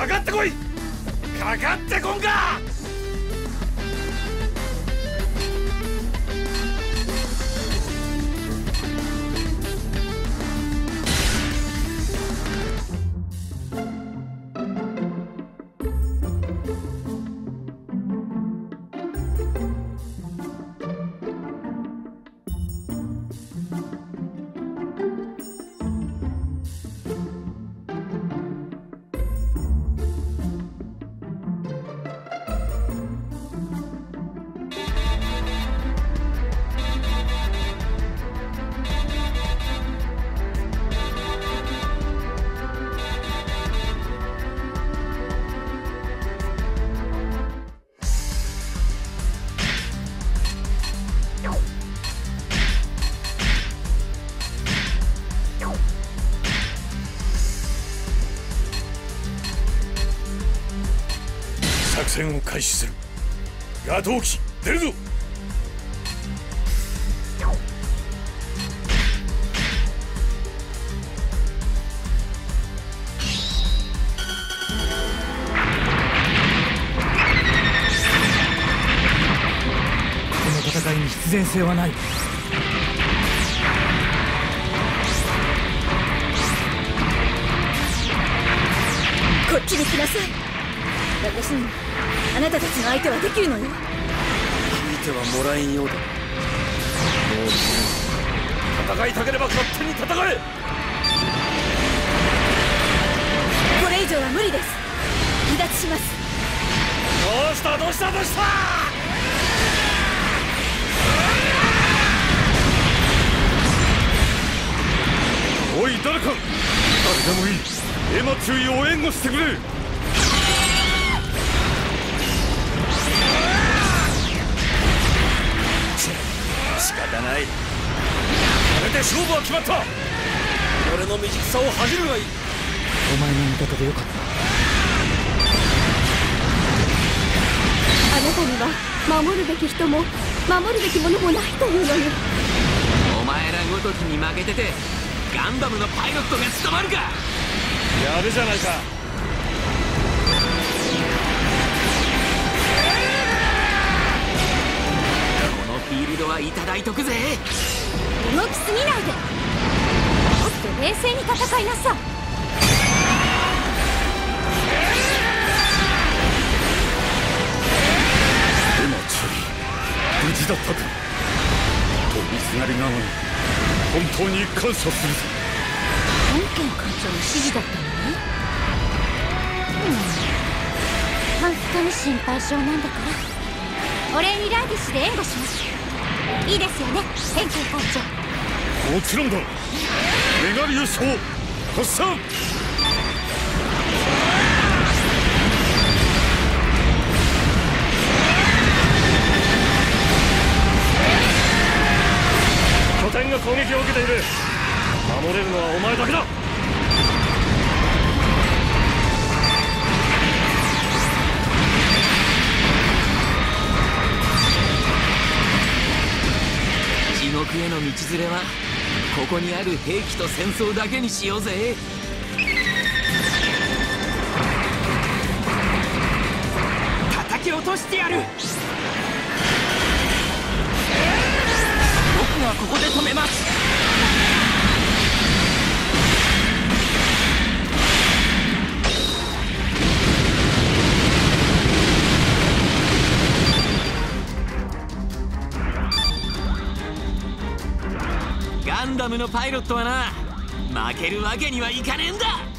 かかってこい、かかってこんか。作戦を開始する。ガトー機出るぞ。この戦いに必然性はない。こっちに来なさい。私にあなたたちの相手はできるのよ。相手はもらいようだ。もう戦いたければ勝手に戦え。これ以上は無理です。離脱します。どうしたどうしたどうした。おい誰か、誰でもいい、エマ注意を援護してくれ。仕方ない。これで勝負は決まった。俺の未熟さを恥じるがいい。お前の味方でよかった。あなたには守るべき人も守るべきものもないというのよ。お前らごときに負けててガンダムのパイロットが務まるか。やるじゃないか。フィールドはいただいとくぜ。動きすぎないで、もっと冷静に戦いなさい。エマ注意、無事だったか。飛びすがりなのに本当に感謝するぞ。本件艦長の指示だったのね。本当に心配性なんだから、お礼にラーディッシュで援護します。いいですよね、天気艦長。もちろんだ。メガリウス砲発射。拠点が攻撃を受けている。守れるのはお前だけだ。僕への道連れはここにある兵器と戦争だけにしようぜ。叩き落としてやる。僕はここで止めます。ガンダムのパイロットはな、負けるわけにはいかねえんだ。